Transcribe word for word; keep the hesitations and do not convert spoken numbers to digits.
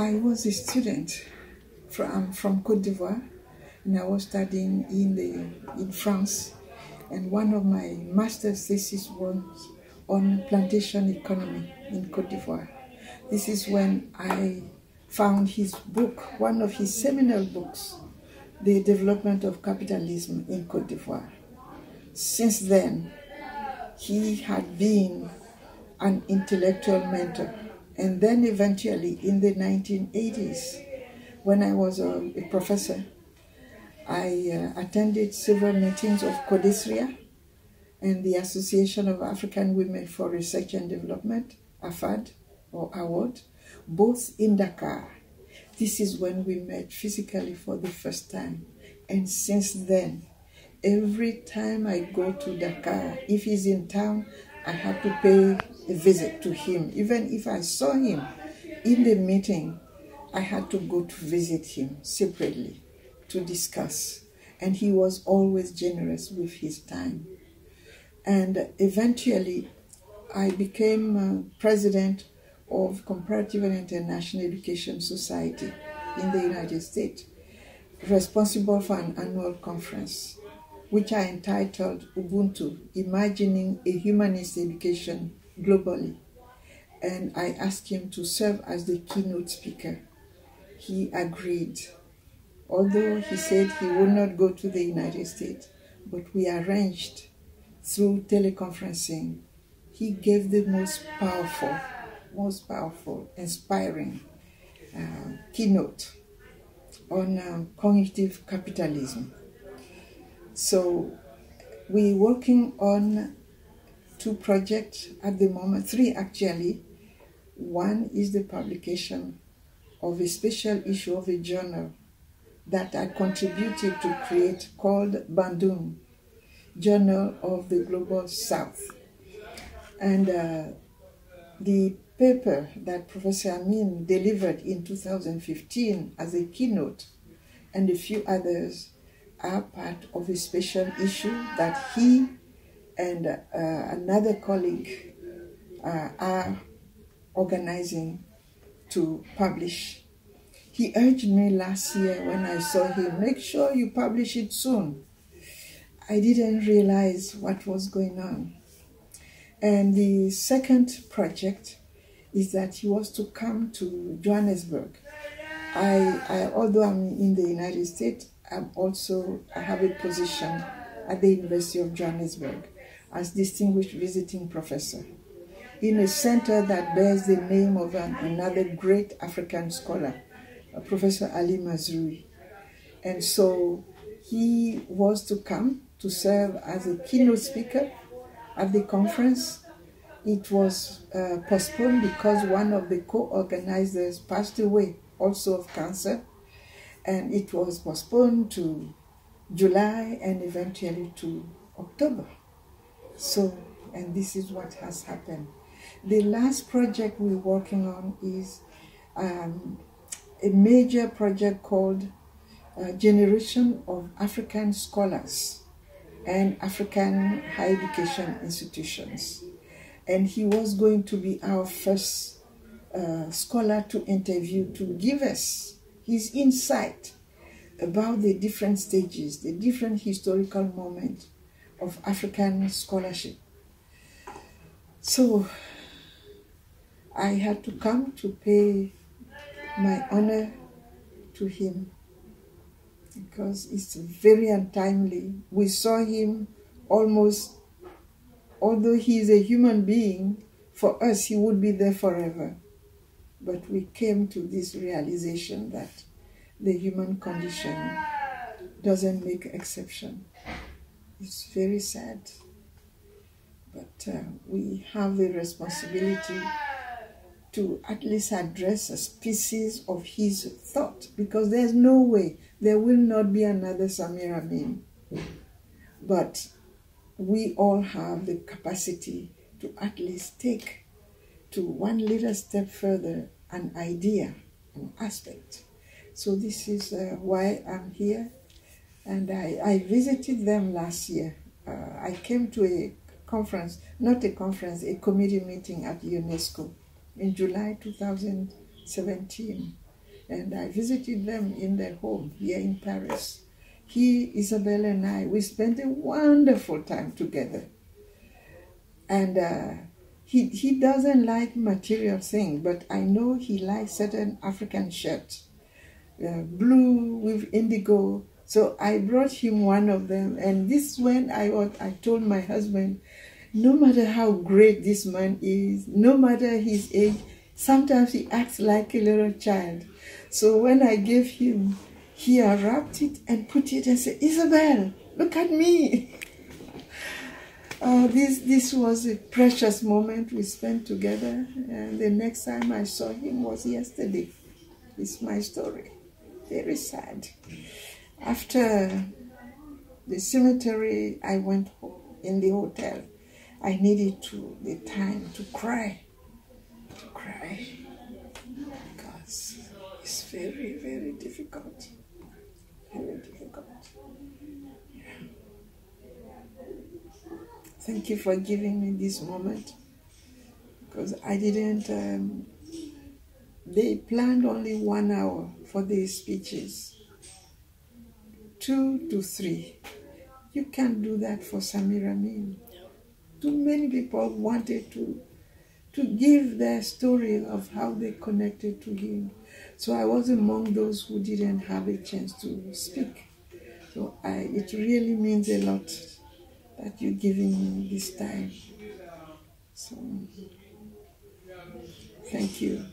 I was a student from, from Côte d'Ivoire, and I was studying in, the, in France, and one of my master's thesis was on plantation economy in Côte d'Ivoire. This is when I found his book, one of his seminal books, The Development of Capitalism in Côte d'Ivoire. Since then, he had been an intellectual mentor. And then eventually, in the nineteen eighties, when I was a, a professor, I uh, attended several meetings of CODESRIA and the Association of African Women for Research and Development, AFAD, or AWARD, both in Dakar. This is when we met physically for the first time. And since then, every time I go to Dakar, if he's in town, I have to pay a visit to him. Even if I saw him in the meeting, I had to go to visit him separately to discuss. And he was always generous with his time. And eventually, I became president of Comparative and International Education Society in the United States, responsible for an annual conference, which I entitled Ubuntu, Imagining a Humanist Education Globally. And I asked him to serve as the keynote speaker. He agreed, although he said he would not go to the United States, but we arranged through teleconferencing. He gave the most powerful most powerful, inspiring uh, keynote on uh, cognitive capitalism. So we're working on two projects at the moment, three actually. One is the publication of a special issue of a journal that I contributed to create called Bandung, Journal of the Global South. And uh, the paper that Professor Amin delivered in two thousand fifteen as a keynote and a few others are part of a special issue that he and uh, another colleague uh, are organizing to publish. He urged me last year when I saw him, make sure you publish it soon. I didn't realize what was going on. And the second project is that he was to come to Johannesburg. I, I, although I'm in the United States, I'm also, I have a position at the University of Johannesburg as Distinguished Visiting Professor in a center that bears the name of an, another great African scholar, Professor Ali Mazrui. And so he was to come to serve as a keynote speaker at the conference. It was uh, postponed because one of the co-organizers passed away, also of cancer, and it was postponed to July and eventually to October. So, and this is what has happened. The last project we're working on is um, a major project called uh, Generation of African Scholars and African Higher Education Institutions. And he was going to be our first uh, scholar to interview, to give us his insight about the different stages, the different historical moments of African scholarship. So I had to come to pay my honor to him because it's very untimely. We saw him almost. Although he is a human being, for us, he would be there forever. But we came to this realization that the human condition doesn't make exception. It's very sad. But uh, we have a responsibility to at least address a species of his thought, because there's no way, there will not be another Samir Amin. But we all have the capacity to at least take to one little step further an idea, an aspect. So this is uh, why I'm here. And I, I visited them last year. Uh, I came to a conference, not a conference, a committee meeting at UNESCO in July two thousand seventeen. and I visited them in their home here in Paris. He, Isabelle, and I, we spent a wonderful time together. And uh, he, he doesn't like material things, but I know he likes certain African shirts, uh, blue with indigo. So I brought him one of them, and this one I, I told my husband, no matter how great this man is, no matter his age, sometimes he acts like a little child. So when I gave him, he wrapped it and put it and said, Isabel, look at me. Uh, this, this was a precious moment we spent together, and the next time I saw him was yesterday. It's my story. Very sad. After the cemetery, I went home in the hotel. I needed to, the time to cry, to cry, because it's very, very difficult, very difficult. Yeah. Thank you for giving me this moment, because I didn't, um, they planned only one hour for these speeches, two to three. You can't do that for Samir Amin. Too many people wanted to, to give their story of how they connected to him. So I was among those who didn't have a chance to speak. So I, it really means a lot that you're giving me this time. So, thank you.